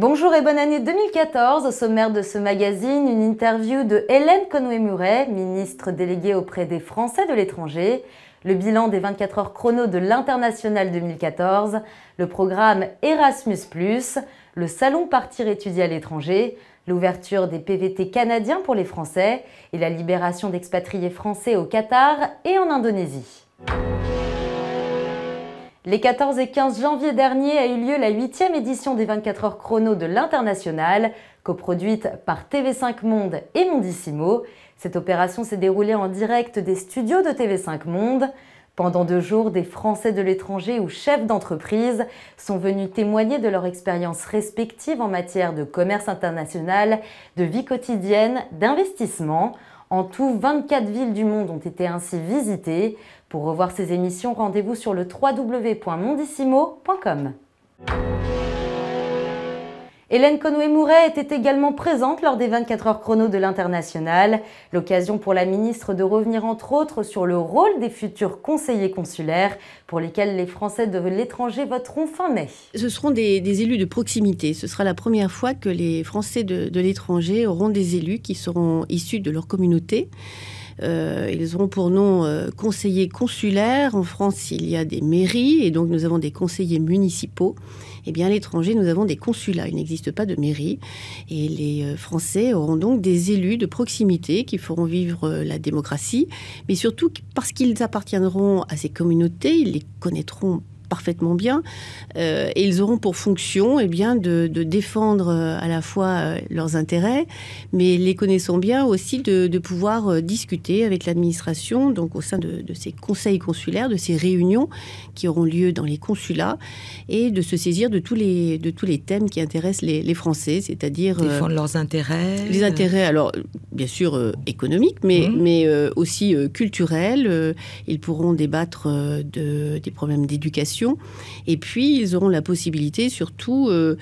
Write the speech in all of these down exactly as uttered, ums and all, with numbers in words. Bonjour et bonne année deux mille quatorze, au sommaire de ce magazine, une interview de Hélène Conway-Mouret, ministre déléguée auprès des Français de l'étranger, le bilan des vingt-quatre heures chrono de l'International deux mille quatorze, le programme Erasmus plus, le salon Partir étudier à l'étranger, l'ouverture des P V T canadiens pour les Français et la libération d'expatriés français au Qatar et en Indonésie. Les quatorze et quinze janvier dernier a eu lieu la huitième édition des vingt-quatre heures chrono de l'International, coproduite par T V cinq monde et Mondissimo. Cette opération s'est déroulée en direct des studios de T V cinq monde. Pendant deux jours, des Français de l'étranger ou chefs d'entreprise sont venus témoigner de leur expérience respective en matière de commerce international, de vie quotidienne, d'investissement. En tout, vingt-quatre villes du monde ont été ainsi visitées. Pour revoir ces émissions, rendez-vous sur le w w w point mondissimo point com. Hélène Conway-Mouret était également présente lors des vingt-quatre heures chrono de l'International, l'occasion pour la ministre de revenir entre autres sur le rôle des futurs conseillers consulaires pour lesquels les Français de l'étranger voteront fin mai. Ce seront des, des élus de proximité. Ce sera la première fois que les Français de, de l'étranger auront des élus qui seront issus de leur communauté. Euh, ils auront pour nom euh, conseillers consulaires. En France, il y a des mairies et donc nous avons des conseillers municipaux. Eh bien, à l'étranger, nous avons des consulats. Il n'existe pas de mairie. Et les euh, Français auront donc des élus de proximité qui feront vivre euh, la démocratie, mais surtout parce qu'ils appartiendront à ces communautés, ils les connaîtront parfaitement bien, euh, et ils auront pour fonction eh bien, de, de défendre à la fois leurs intérêts, mais les connaissant bien aussi de, de pouvoir discuter avec l'administration, donc au sein de, de ces conseils consulaires, de ces réunions qui auront lieu dans les consulats, et de se saisir de tous les, de tous les thèmes qui intéressent les, les Français, c'est-à-dire... Défendre euh, leurs intérêts... Les intérêts, alors, bien sûr, euh, économiques, mais, mmh. mais euh, aussi euh, culturels. Euh, ils pourront débattre euh, de, des problèmes d'éducation. Et puis, ils auront la possibilité surtout euh,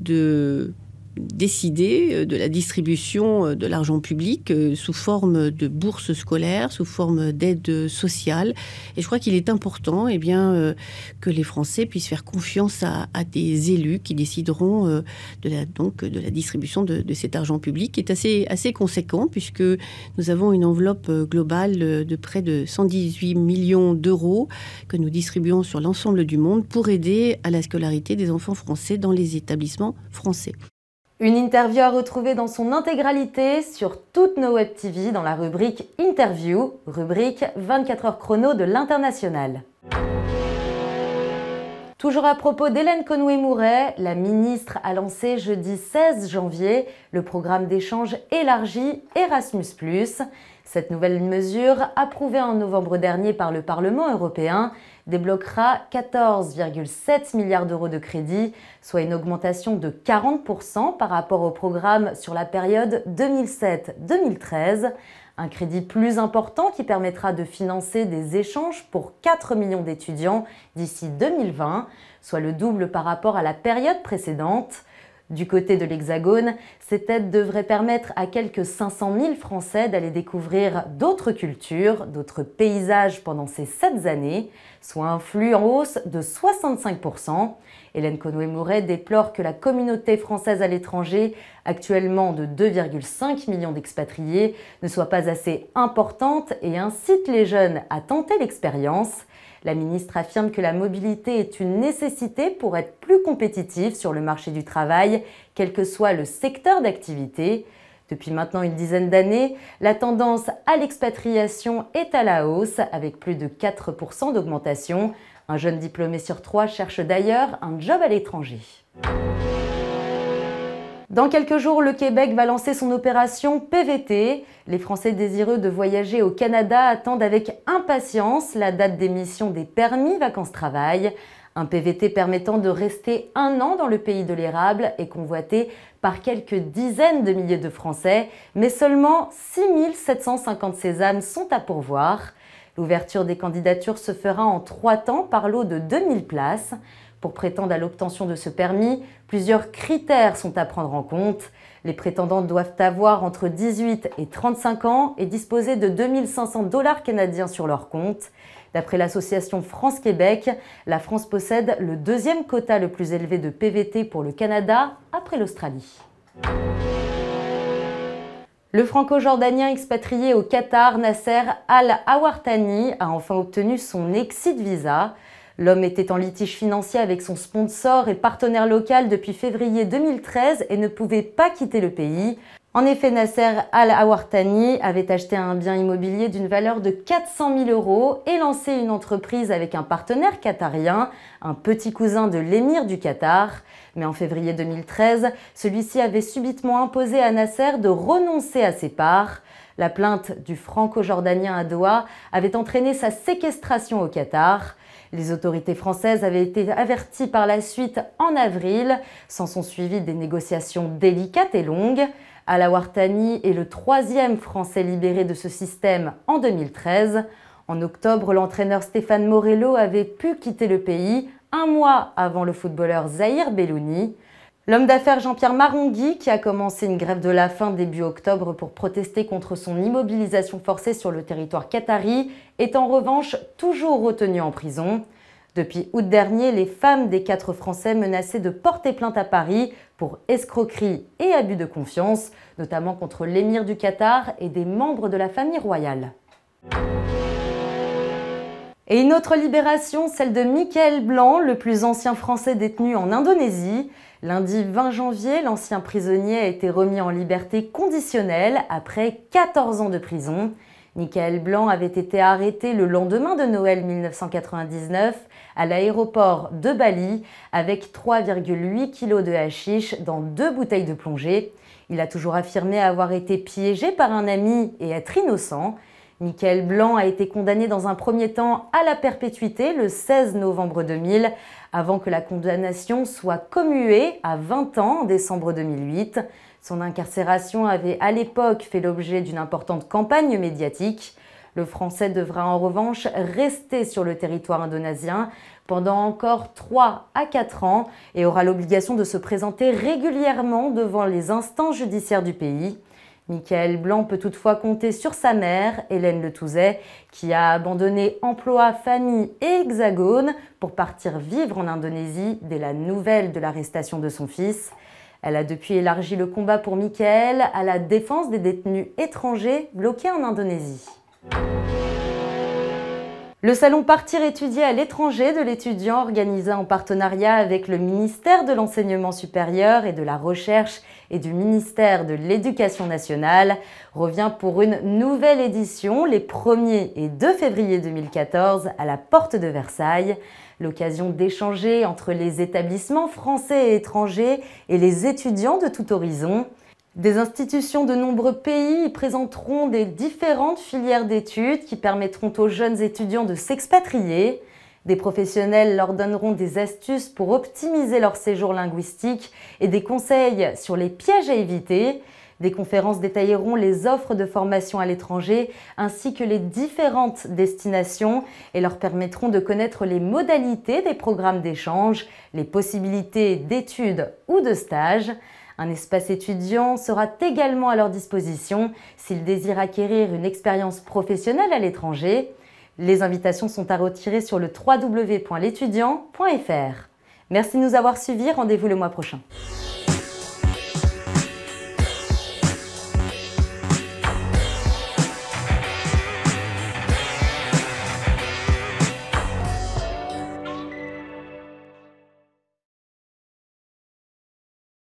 de décider de la distribution de l'argent public euh, sous forme de bourses scolaires, sous forme d'aide sociale. Et je crois qu'il est important eh bien, euh, que les Français puissent faire confiance à, à des élus qui décideront euh, de, la, donc, de la distribution de, de cet argent public, qui est assez, assez conséquent, puisque nous avons une enveloppe globale de près de cent dix-huit millions d'euros que nous distribuons sur l'ensemble du monde pour aider à la scolarité des enfants français dans les établissements français. Une interview à retrouver dans son intégralité sur toutes nos web T V dans la rubrique Interview, rubrique vingt-quatre heures chrono de l'International. Toujours à propos d'Hélène Conway-Mouret, la ministre a lancé jeudi seize janvier le programme d'échange élargi Erasmus plus. Cette nouvelle mesure, approuvée en novembre dernier par le Parlement européen, débloquera quatorze virgule sept milliards d'euros de crédits, soit une augmentation de quarante pour cent par rapport au programme sur la période deux mille sept deux mille treize. Un crédit plus important qui permettra de financer des échanges pour quatre millions d'étudiants d'ici deux mille vingt, soit le double par rapport à la période précédente. Du côté de l'Hexagone, cette aide devrait permettre à quelques cinq cent mille Français d'aller découvrir d'autres cultures, d'autres paysages pendant ces sept années, soit un flux en hausse de soixante-cinq pour cent. Hélène Conway-Mouret déplore que la communauté française à l'étranger, actuellement de deux virgule cinq millions d'expatriés, ne soit pas assez importante et incite les jeunes à tenter l'expérience. La ministre affirme que la mobilité est une nécessité pour être plus compétitive sur le marché du travail, quel que soit le secteur d'activité. Depuis maintenant une dizaine d'années, la tendance à l'expatriation est à la hausse, avec plus de quatre pour cent d'augmentation. Un jeune diplômé sur trois cherche d'ailleurs un job à l'étranger. Dans quelques jours, le Québec va lancer son opération P V T. Les Français désireux de voyager au Canada attendent avec impatience la date d'émission des permis vacances-travail. Un P V T permettant de rester un an dans le pays de l'érable est convoité par quelques dizaines de milliers de Français, mais seulement six mille sept cent cinquante sésames sont à pourvoir. L'ouverture des candidatures se fera en trois temps par lot de deux mille places. Pour prétendre à l'obtention de ce permis, plusieurs critères sont à prendre en compte. Les prétendants doivent avoir entre dix-huit et trente-cinq ans et disposer de deux mille cinq cents dollars canadiens sur leur compte. D'après l'association France-Québec, la France possède le deuxième quota le plus élevé de P V T pour le Canada, après l'Australie. Le franco-jordanien expatrié au Qatar, Nasser Al-Awartani, a enfin obtenu son exit visa. L'homme était en litige financier avec son sponsor et partenaire local depuis février deux mille treize et ne pouvait pas quitter le pays. En effet, Nasser Al-Awartani avait acheté un bien immobilier d'une valeur de quatre cent mille euros et lancé une entreprise avec un partenaire qatarien, un petit cousin de l'émir du Qatar. Mais en février deux mille treize, celui-ci avait subitement imposé à Nasser de renoncer à ses parts. La plainte du franco-jordanien à Doha avait entraîné sa séquestration au Qatar. Les autorités françaises avaient été averties par la suite en avril, s'en sont suivies des négociations délicates et longues. Al-Awartani est le troisième Français libéré de ce système en deux mille treize. En octobre, l'entraîneur Stéphane Morello avait pu quitter le pays, un mois avant le footballeur Zahir Bellouni. L'homme d'affaires Jean-Pierre Marongui, qui a commencé une grève de la faim début octobre pour protester contre son immobilisation forcée sur le territoire qatari, est en revanche toujours retenu en prison. Depuis août dernier, les femmes des quatre Français menacées de porter plainte à Paris pour escroquerie et abus de confiance, notamment contre l'émir du Qatar et des membres de la famille royale. Et une autre libération, celle de Michel Blanc, le plus ancien Français détenu en Indonésie. Lundi vingt janvier, l'ancien prisonnier a été remis en liberté conditionnelle après quatorze ans de prison. Michel Blanc avait été arrêté le lendemain de Noël mille neuf cent quatre-vingt-dix-neuf à l'aéroport de Bali avec trois virgule huit kilos de hashish dans deux bouteilles de plongée. Il a toujours affirmé avoir été piégé par un ami et être innocent. Michel Blanc a été condamné dans un premier temps à la perpétuité le seize novembre deux mille, avant que la condamnation soit commuée à vingt ans en décembre deux mille huit. Son incarcération avait à l'époque fait l'objet d'une importante campagne médiatique. Le Français devra en revanche rester sur le territoire indonésien pendant encore trois à quatre ans et aura l'obligation de se présenter régulièrement devant les instances judiciaires du pays. Michel Blanc peut toutefois compter sur sa mère, Hélène Letouzet, qui a abandonné emploi, famille et hexagone pour partir vivre en Indonésie dès la nouvelle de l'arrestation de son fils. Elle a depuis élargi le combat pour Michel à la défense des détenus étrangers bloqués en Indonésie. Le salon Partir étudier à l'étranger de l'étudiant, organisé en partenariat avec le ministère de l'Enseignement supérieur et de la Recherche et du ministère de l'Éducation nationale, revient pour une nouvelle édition les premier et deux février deux mille quatorze à la Porte de Versailles. L'occasion d'échanger entre les établissements français et étrangers et les étudiants de tout horizon. Des institutions de nombreux pays présenteront des différentes filières d'études qui permettront aux jeunes étudiants de s'expatrier. Des professionnels leur donneront des astuces pour optimiser leur séjour linguistique et des conseils sur les pièges à éviter. Des conférences détailleront les offres de formation à l'étranger ainsi que les différentes destinations et leur permettront de connaître les modalités des programmes d'échange, les possibilités d'études ou de stages. Un espace étudiant sera également à leur disposition s'ils désirent acquérir une expérience professionnelle à l'étranger. Les invitations sont à retirer sur le w w w point l'étudiant point f r. Merci de nous avoir suivis, rendez-vous le mois prochain.